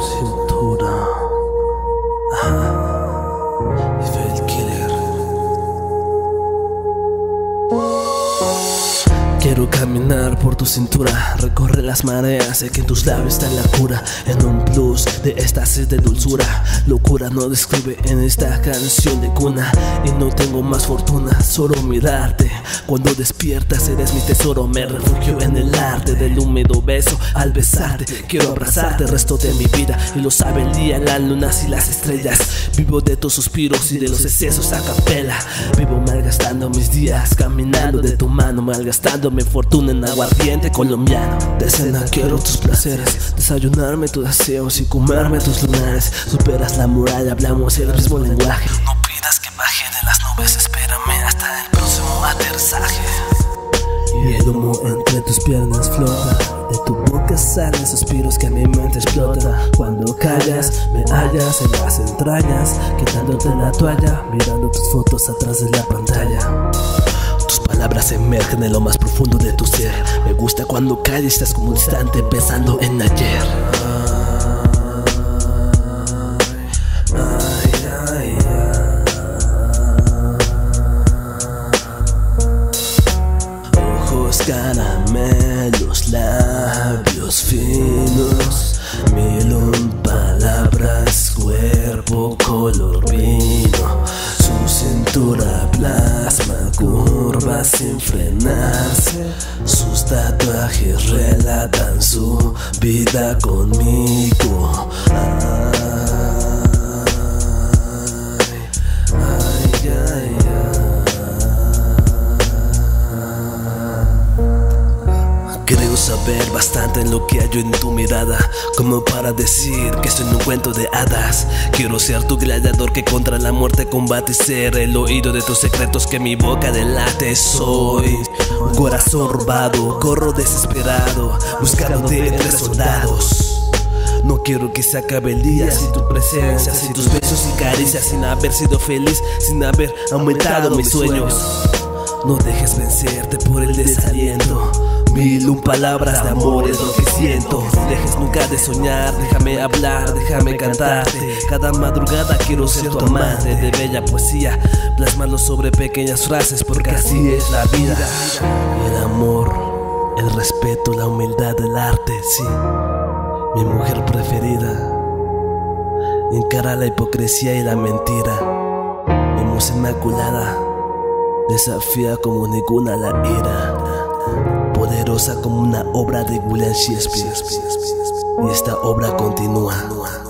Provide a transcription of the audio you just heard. cintura. Y ve el killer. Quiero caminar por tu cintura, recorre las mareas, sé que tus labios están la cura, en un plus de éxtasis de dulzura. Locura no describe en esta canción de cuna, y no tengo más fortuna, solo mirarte. Cuando despiertas eres mi tesoro, me refugio en el arte del húmedo beso. Al besarte quiero abrazarte el resto de mi vida, y lo sabe el día, las lunas y las estrellas. Vivo de tus suspiros y de los excesos a capela. Vivo malgastando mis días, caminando de tu mano, malgastando mi fortuna en aguardiente colombiano. De cena quiero tus placeres, desayunarme tus deseos y comerme tus lunares. Superas la muralla, hablamos el mismo lenguaje. No pidas que baje de las nubes, espérame hasta el próximo aterrizaje. Y el humo entre tus piernas flota, de tu boca salen suspiros que mi mente explota. Cuando callas, me hallas en las entrañas, quitándote la toalla, mirando tus fotos atrás de la pantalla. Palabras emergen en lo más profundo de tu ser. Me gusta cuando calles, estás como un instante pensando en ayer. Ay, ay, ay. Ojos caramelos, labios finos, mil un palabras, cuerpo color vino. Su cintura plasma curvas sin frenarse, sus tatuajes relatan su vida conmigo. Ay, ay, ay, ay. Creo saber bastante en lo que hallo en tu mirada, como para decir que soy un cuento de hadas. Quiero ser tu gladiador que contra la muerte combate, ser el oído de tus secretos que mi boca delate. Soy un corazón robado, corro desesperado, buscándote entre soldados. No quiero que se acabe el día sin tu presencia, sin tus besos y caricias, sin haber sido feliz, sin haber aumentado mis sueños. No dejes vencerte por el desaliento, mil un palabras de amor es lo que siento. No dejes nunca de soñar, déjame hablar, déjame cantarte. Cada madrugada quiero ser tu amante de bella poesía, plasmarlo sobre pequeñas frases porque así es la vida. El amor, el respeto, la humildad, el arte, sí, mi mujer preferida. Encara la hipocresía y la mentira, mi musa inmaculada. Desafía como ninguna la ira, poderosa como una obra de William Shakespeare. Y esta obra continúa.